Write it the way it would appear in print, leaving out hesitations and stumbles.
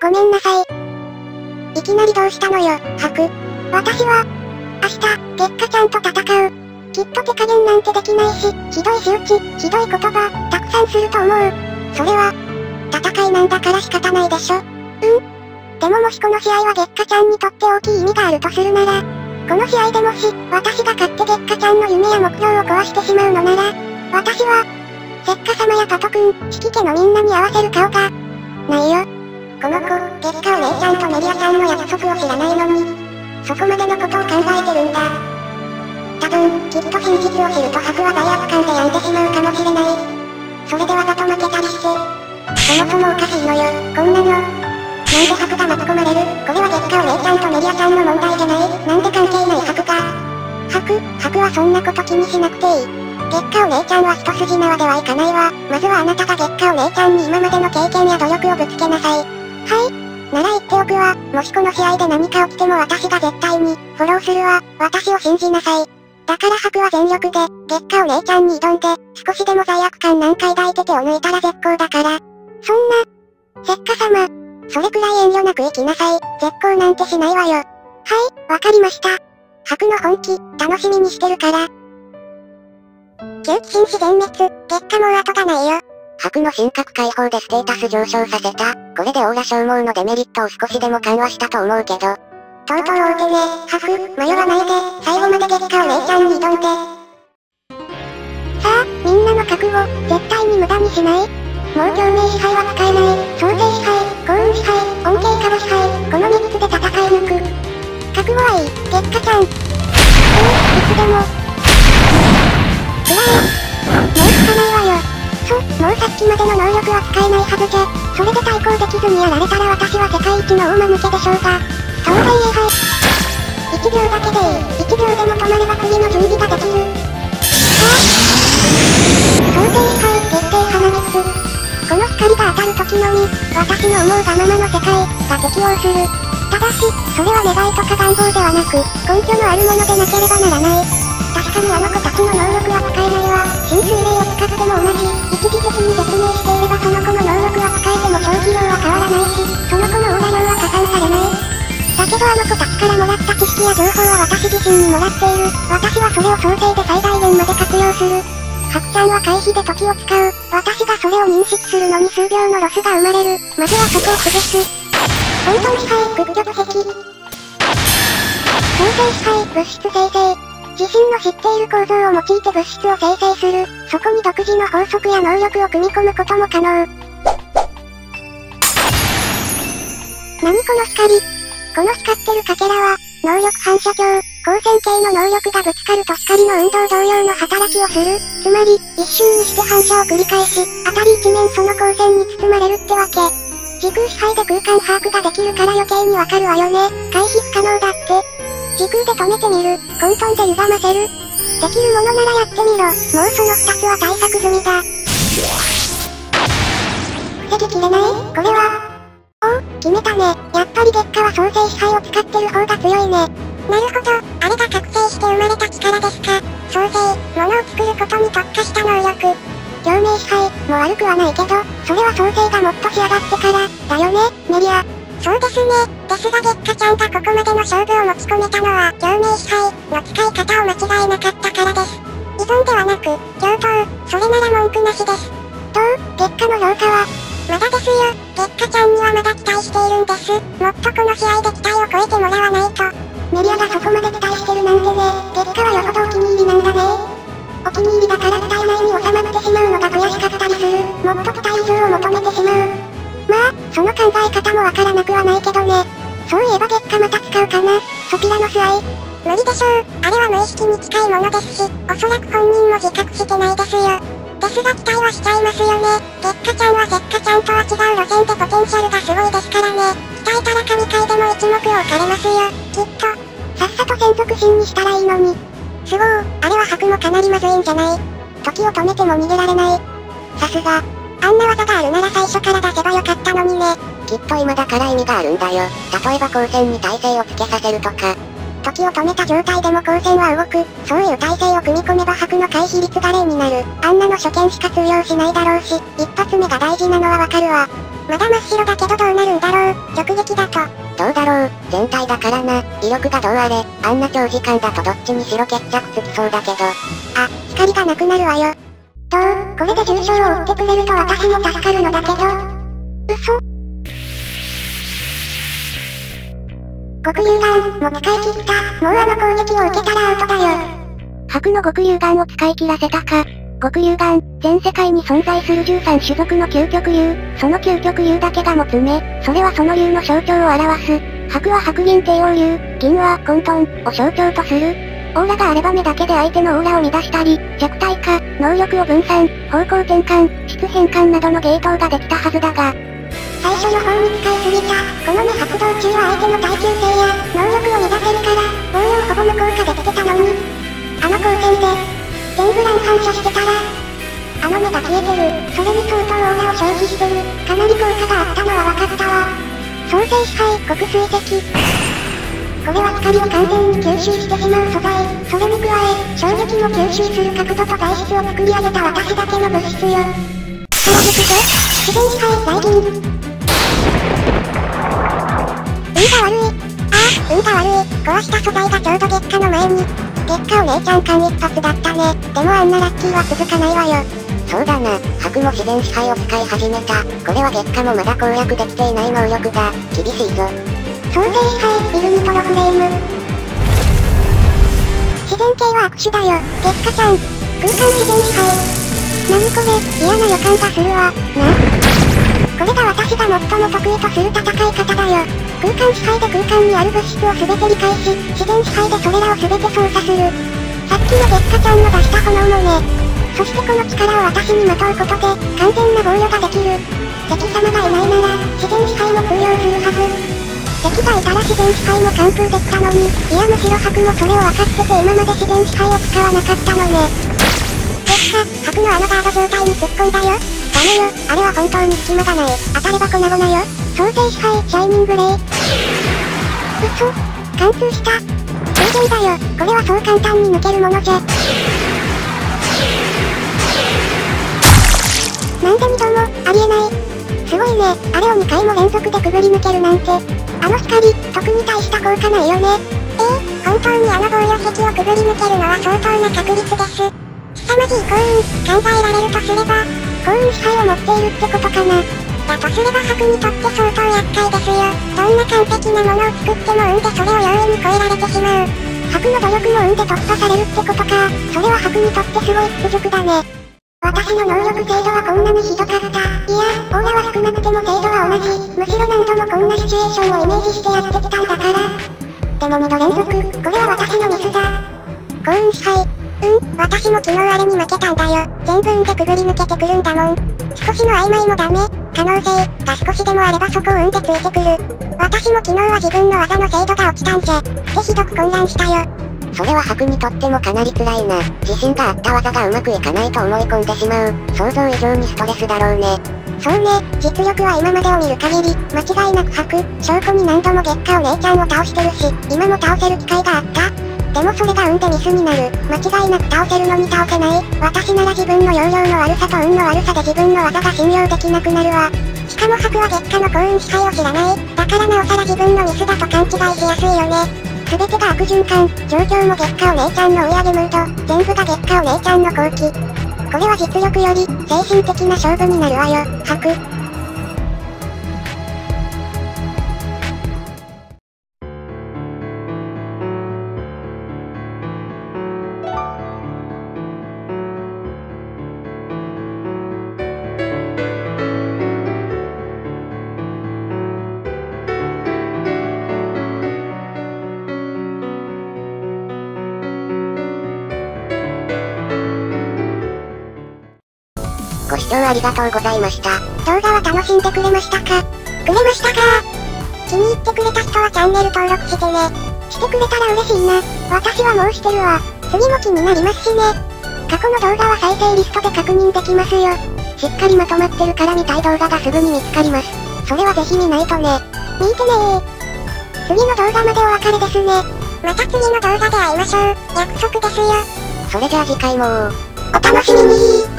ごめんなさい。いきなりどうしたのよ、ハク。私は、明日、月下ちゃんと戦う。きっと手加減なんてできないし、ひどい仕打ち、ひどい言葉、たくさんすると思う。それは、戦いなんだから仕方ないでしょ。でももしこの試合は月下ちゃんにとって大きい意味があるとするなら、この試合でもし、私が勝って月下ちゃんの夢や目標を壊してしまうのなら、私は、せっか様やパト君、シキ家のみんなに合わせる顔が、ないよ。この子、月下お姉ちゃんとメリアさんの約束を知らないのに、そこまでのことを考えてるんだ。多分、きっと真実を知るとハクは罪悪感で病んでしまうかもしれない。それでわざと負けたりして、そもそもおかしいのよ、こんなの。なんでハクが巻き込まれる？これは月下お姉ちゃんとメリアさんの問題じゃない？なんで関係ないハクが？ハクはそんなこと気にしなくていい。月下お姉ちゃんは一筋縄ではいかないわ。まずはあなたが月下お姉ちゃんに今までの経験や努力をぶつけなさい。はい。なら言っておくわ。もしこの試合で何か起きても私が絶対にフォローするわ。私を信じなさい。だからハクは全力で月下お姉ちゃんに挑んで、少しでも罪悪感なんか抱いて手を抜いたら絶好だから。そんな、せっか様。それくらい遠慮なく行きなさい。絶好なんてしないわよ。はい、わかりました。ハクの本気、楽しみにしてるから。旧騎紳士全滅、月下もう後がないよ。ハクの神格解放でステータス上昇させた。これでオーラ消耗のデメリットを少しでも緩和したと思うけど。とうとう会うてね、ハク、迷わないで、最後まで月下お姉ちゃんに挑んで。さあ、みんなの覚悟、絶対に無駄にしない。もう共鳴支配は使えない。創生支配、幸運支配、恩恵から支配、この3つで戦い抜く。覚悟はいい、月下ちゃん。いつでも。つらい。もうつかないわよ。もうさっきまでの能力は使えないはずじゃ。それで対抗できずにやられたら私は世界一の大間抜けでしょうが。創生支配。1秒だけでいい。1秒でも止まれば次の準備ができる。創生支配、月底花月。この光が当たる時のみ、私の思うがままの世界が適応する。ただし、それは願いとか願望ではなく、根拠のあるものでなければならない。確かにあの子たちの能力は使えないわ。浸水霊を使っても同じ。一時的に絶命していればその子の能力は使えても消費量は変わらないし、その子のオーラ量は加算されない。だけどあの子たちからもらった知識や情報は私自身にもらっている。私はそれを想定で最大限まで活用する。ハクちゃんは回避で時を使う。私がそれを認識するのに数秒のロスが生まれる。まずはそこを崩す。混沌支配、屈辱壁。創生支配、物質生成。自身の知っている構造を用いて物質を生成する。そこに独自の法則や能力を組み込むことも可能。何この光。この光ってるかけらは、能力反射鏡。光線系の能力がぶつかると光の運動同様の働きをする。つまり、一瞬にして反射を繰り返し、あたり一面その光線に包まれるってわけ。時空支配で空間把握ができるから余計にわかるわよね。回避不可能だって。時空で止めてみる。混沌で歪ませる。できるものならやってみろ。もうその2つは対策済みだ。防ぎきれない？これは。お、決めたね。やっぱり月下は創生支配を使ってる方が強いね。なるほど、あれが覚醒して生まれた力ですか。創生、物を作ることに特化した能力。共鳴支配、も悪くはないけど、それは創生がもっと仕上がってから、だよね、メリア。そうですね、ですが月下ちゃんがここまでの勝負を持ち込めたのは、共鳴支配の使い方を間違えなかったからです。依存ではなく、共闘、それなら文句なしです。どう？月下の評価はまだですよ、月下ちゃんにはまだ期待しているんです。もっとこの試合で期待を超えてもらわないと。メリアがそこまで期待してるなんてね、月下はよほどお気に入りなんだね。お気に入りだから期待内に収まってしまうのが悔しかったりする。もっと期待以上を求めてしまう。まあ、その考え方もわからなくはないけどね。そういえば月下また使うかな、ソピラノス愛。無理でしょう、あれは無意識に近いものですし、おそらく本人も自覚してないですよ。ですが期待はしちゃいますよね。月下ちゃんは月下ちゃんとは違う路線でポテンシャルがすごいですからね。鍛えたら神回でも一目置かれますよ、きっと。さっさと専属神にしたらいいのに。すごー、あれはハクもかなりまずいんじゃない？時を止めても逃げられない。さすが。あんな技があるなら最初から出せばよかったのにね。きっと今だから意味があるんだよ。例えば光線に耐性をつけさせるとか。時を止めた状態でも光線は動く。そういう耐性を組み込めばハクの回避率が0になる。あんなの初見しか通用しないだろうし、一発目が大事なのはわかるわ。まだ真っ白だけどどうなるんだろう。直撃だと。どうだろう、全体だからな、威力がどうあれ、あんな長時間だとどっちにしろ決着つきそうだけど。あ、光がなくなるわよ。どう、これで重傷を負ってくれると私も助かるのだけど。嘘。極幽眼も使い切った。もうあの攻撃を受けたらアウトだよ。白の極幽眼を使い切らせたか。極幽眼、全世界に存在する13種族の究極竜、その究極竜だけが持つ目、それはその竜の象徴を表す。白は白銀帝王竜、銀は混沌を象徴とする。オーラがあれば目だけで相手のオーラを乱したり、弱体化、能力を分散、方向転換、質変換などの芸当ができたはずだが、最初の方に使いすぎた。この目発動中は相手の耐久性や能力を乱せるから応用ほぼ無効化できてたのに、あの光線で全部乱反射してたら、あの目が消えてる。それに相当オーラを消費してる。かなり効果があったのは分かったわ。創世支配極水石、これは光を完全に吸収してしまう素材。それに加え衝撃も吸収する角度と材質を作り上げた私だけの物質よ。その術で自然支配雷銀、運が悪い。壊した素材がちょうど月下の前に。月下お姉ちゃん間一発だったね。でもあんなラッキーは続かないわよ。そうだな、白も自然支配を使い始めた。これは月下もまだ攻略できていない能力だ。厳しいぞ。創世支配ビルニトロフレーム、自然系は悪手だよ。月下ちゃん空間自然支配、何これ、嫌な予感がするわ。な、これが私が最も得意とする戦い方だよ。空間支配で空間にある物質を全て理解し、自然支配でそれらを全て操作する。さっきの月下ちゃんの出した炎もね。そしてこの力を私にまとうことで完全な防御ができる。敵様がいないなら自然支配も通用するはず。敵がいたら自然支配も完封できたのに、いやむしろ白もそれを分かってて今まで自然支配を使わなかったのね。結果、白のあのガード状態に突っ込んだよ。ダメよ、あれは本当に隙間がない。当たれば粉々よ。創世支配シャイニングレイ、嘘、貫通した。偶然だよ、これはそう簡単に抜けるものじゃ。なんで2度も、ありえない。すごいね、あれを2回も連続でくぐり抜けるなんて。あの光、特に大した効果ないよね。本当にあの防御壁をくぐり抜けるのは相当な確率です。凄まじい幸運、考えられるとすれば幸運支配を持っているってことかな。だとすれば白にとって相当厄介ですよ。どんな完璧なものを作っても運でそれを容易に超えられてしまう。白の努力も運で突破されるってことか。それは白にとってすごい屈辱だね。私の能力精度はこんなにひどかった。いや、オーラは少なくても精度は同じ。むしろ何度もこんなシチュエーションをイメージしてやってきたんだから。でも2度連続、これは私のミスだ。幸運支配、私も昨日あれに負けたんだよ。全部運でくぐり抜けてくるんだもん。少しの曖昧もダメ。可能性が少しでもあればそこを運でついてくる。私も昨日は自分の技の精度が落ちたんじゃってひどく混乱したよ。それは白にとってもかなり辛いな。自信があった技がうまくいかないと思い込んでしまう。想像以上にストレスだろうね。そうね、実力は今までを見る限り間違いなく白。証拠に何度も月下お姉ちゃんを倒してるし、今も倒せる機会があった。でもそれが運でミスになる。間違いなく倒せるのに倒せない。私なら自分の容量の悪さと運の悪さで自分の技が信用できなくなるわ。しかも白は月下の幸運支配を知らない。だからなおさら自分のミスだと勘違いしやすいよね。全てが悪循環。状況も月下お姉ちゃんの追い上げムード、全部が月下お姉ちゃんの好機。これは実力より精神的な勝負になるわよ、白。ご視聴ありがとうございました。動画は楽しんでくれましたか？気に入ってくれた人はチャンネル登録してね。してくれたら嬉しいな。私はもうしてるわ。次も気になりますしね。過去の動画は再生リストで確認できますよ。しっかりまとまってるから見たい動画がすぐに見つかります。それはぜひ見ないとね。見てねー。次の動画までお別れですね。また次の動画で会いましょう。約束ですよ。それじゃあ次回もお楽しみに。